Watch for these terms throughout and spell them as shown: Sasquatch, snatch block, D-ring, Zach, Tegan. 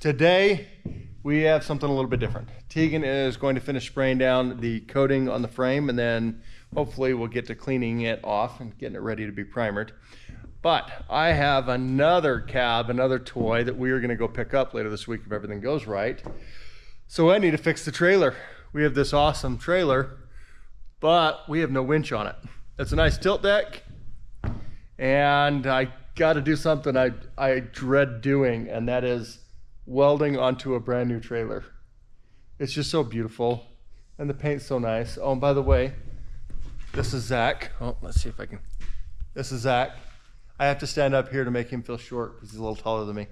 Today, we have something a little bit different. Tegan is going to finish spraying down the coating on the frame, and then hopefully we'll get to cleaning it off and getting it ready to be primered. But I have another cab, another toy that we are gonna go pick up later this week if everything goes right. So I need to fix the trailer. We have this awesome trailer, but we have no winch on it. It's a nice tilt deck, and I gotta do something I dread doing, and that is welding onto a brand new trailer. It's just so beautiful, and the paint's so nice. Oh, and by the way, this is Zach. Oh, let's see if I can. This is Zach. I have to stand up here to make him feel short because he's a little taller than me.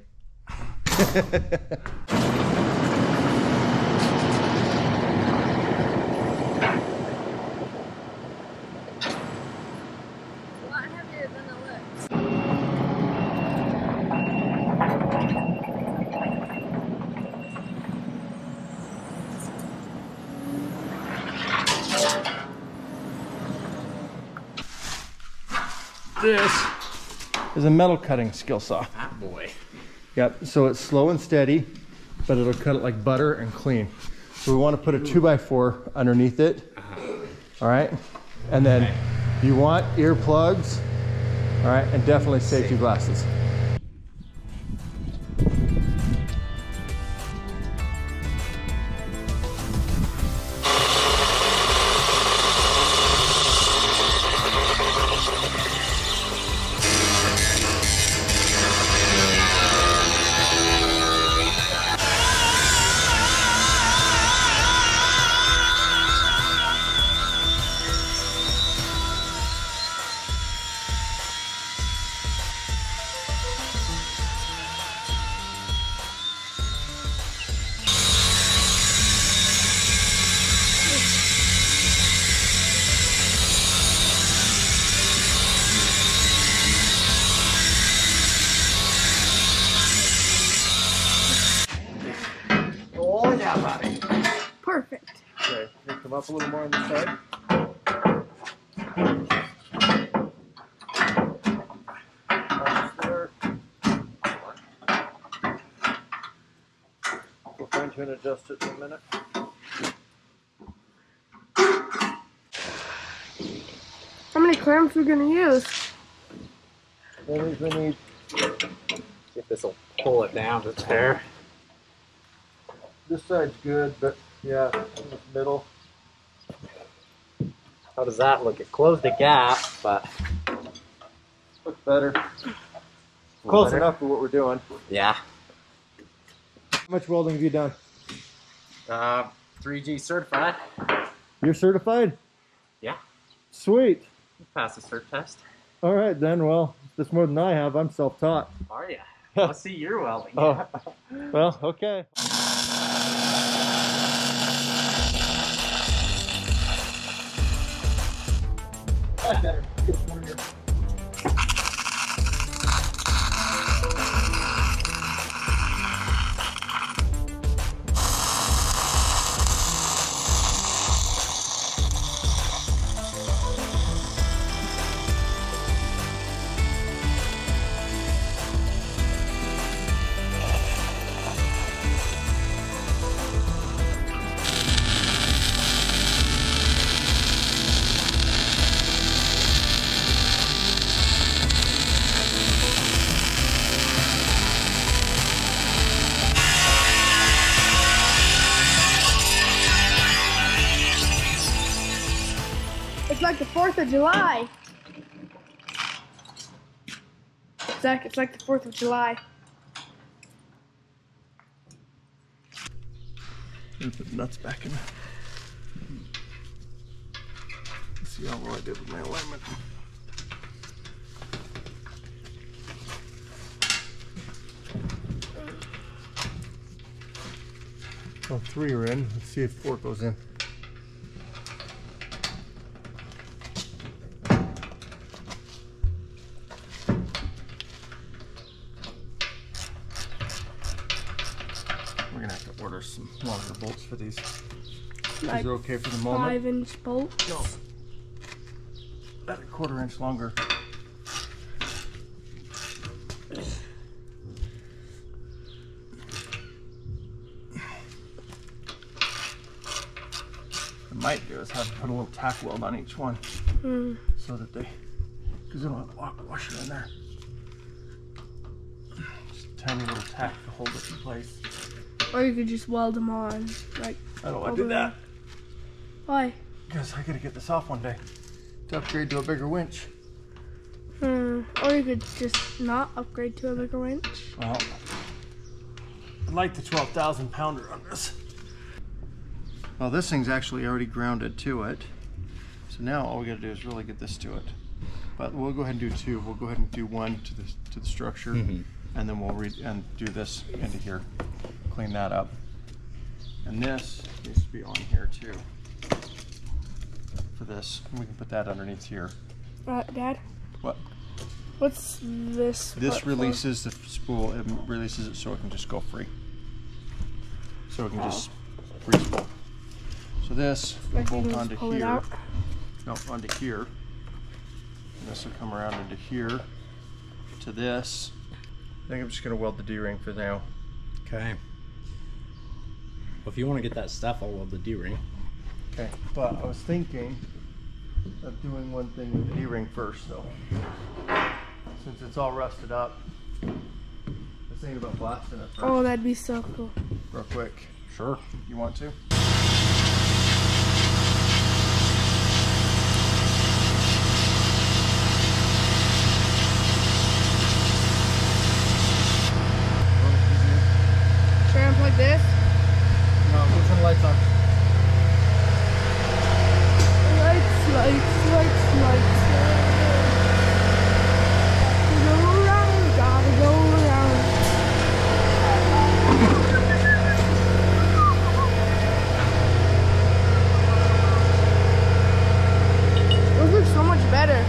This is a metal cutting skill saw. Ah, boy. Yep, so it's slow and steady, but it'll cut it like butter and clean. So we want to put a 2x4 underneath it. All right, and then you want earplugs, all right, and definitely safety glasses. Perfect. Okay, can you come up a little more on this side? We'll fine tune and adjust it in a minute. How many clamps are we going to use? We need, if this will pull it down to tear. This side's good, but yeah, in the middle. How does that look? It closed the gap, but looks better. Close enough for what we're doing. Yeah. How much welding have you done? 3G certified. You're certified? Yeah. Sweet. You passed the cert test. All right then. Well, that's more than I have. I'm self-taught. Are ya? I'll see your welding. Oh. Well, okay. That's better. It's warmer. It's like the 4th of July. Zach, it's like the 4th of July. I'm gonna put the nuts back in. Let's see how well I did with my alignment. Well, 3 are in. Let's see if 4 goes in. Some longer bolts for these. Like, these are okay for the moment. 5-inch bolts? No. About a 1/4 inch longer. I might do is have to put a little tack weld on each one so that they, because they don't have a lock washer in there. Just a tiny little tack to hold it in place. Or you could just weld them on, like. I don't want to do that. Why? Because I gotta get this off one day to upgrade to a bigger winch. Or you could just not upgrade to a bigger winch. Well, I'd like the 12,000 pounder on this. Well, this thing's actually already grounded to it. So now all we gotta do is really get this to it. But we'll go ahead and do two. We'll go ahead and do one to the structure, and then we'll do this into here. Clean that up. And this needs to be on here too. For this, we can put that underneath here. Dad? What? What's this? This releases the spool. It releases it so it can just go free. So it can just free spool. So this will bolt onto here. No, onto here. And this will come around into here to this. I think I'm just going to weld the D-ring for now. Okay. Well, if you want to get that stuff, I'll weld the D-ring. Okay. But I was thinking of doing one thing with the D-ring first, though. Since it's all rusted up, this ain't about blasting it first. Oh, that'd be so cool. Real quick. Sure. You want to? This? No, we'll turn the lights on. Lights, lights, lights, lights. Go around, gotta go around. Those look so much better.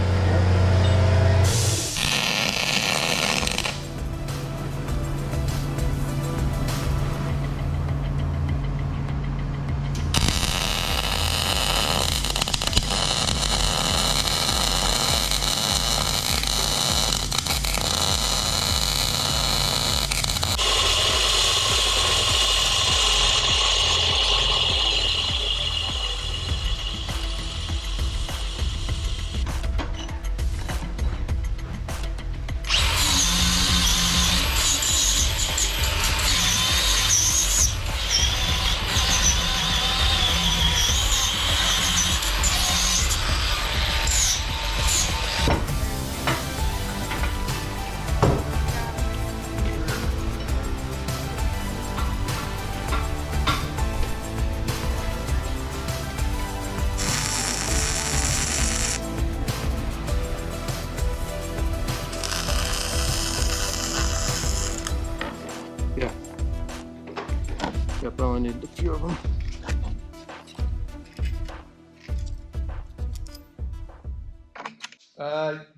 I probably need a few of them.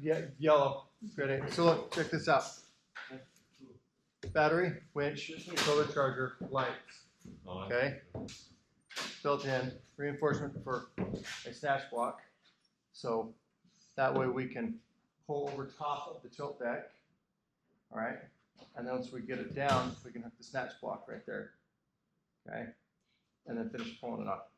Yeah, yellow. Good. So look, check this out. Battery, winch, solar charger, lights. Okay. Built in reinforcement for a snatch block. So that way we can pull over top of the tilt deck. All right. And then once we get it down, we can hook the snatch block right there. Okay, and then finish pulling it up.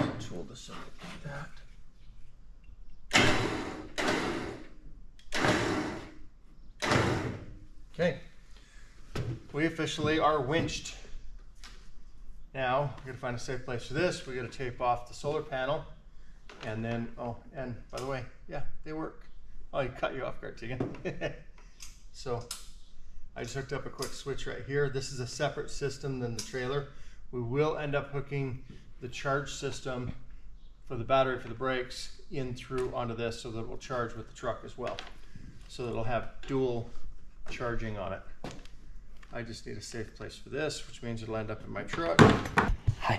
Just tool this up like that. Okay, we officially are winched. Now, we're gonna find a safe place for this. We gotta tape off the solar panel. And then, oh, and by the way, yeah, they work. Oh, I cut you off guard, Tegan. So, I just hooked up a quick switch right here. This is a separate system than the trailer. We will end up hooking the charge system for the battery, for the brakes, in through onto this so that it will charge with the truck as well. So that it'll have dual charging on it. I just need a safe place for this, which means it'll end up in my truck. Hi. I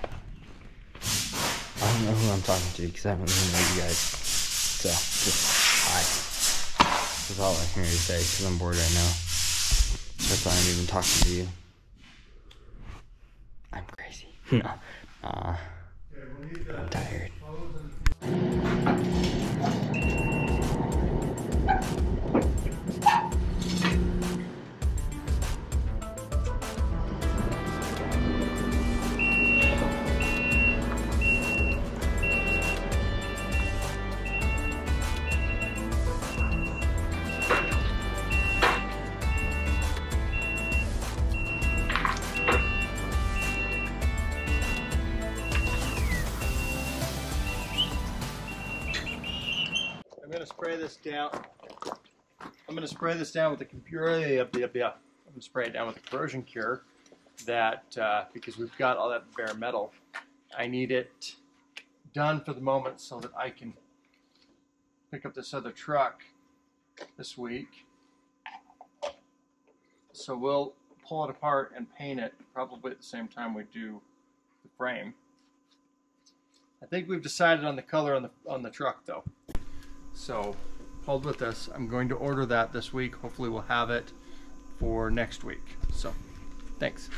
don't know who I'm talking to because I haven't really known you guys. So, just hi. That's all I can really say because I'm bored right now. That's why I'm even talking to you. I'm crazy. No. I'm tired. gonna spray this down. I'm gonna spray this down with the corrosion cure. That because we've got all that bare metal, I need it done for the moment so that I can pick up this other truck this week. So we'll pull it apart and paint it probably at the same time we do the frame. I think we've decided on the color on the truck though. So hold with us. I'm going to order that this week. Hopefully we'll have it for next week. So thanks.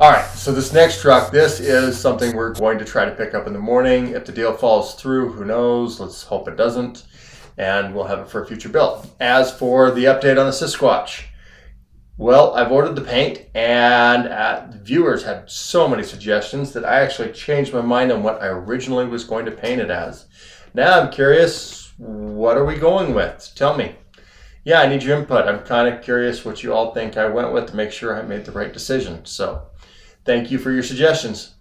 All right, so this next truck, this is something we're going to try to pick up in the morning. If the deal falls through, who knows? Let's hope it doesn't. And we'll have it for a future build. As for the update on the Sasquatch, well, I've ordered the paint, and viewers had so many suggestions that I actually changed my mind on what I originally was going to paint it as. Now I'm curious, what are we going with? Tell me. Yeah, I need your input. I'm kind of curious what you all think I went with to make sure I made the right decision. So thank you for your suggestions.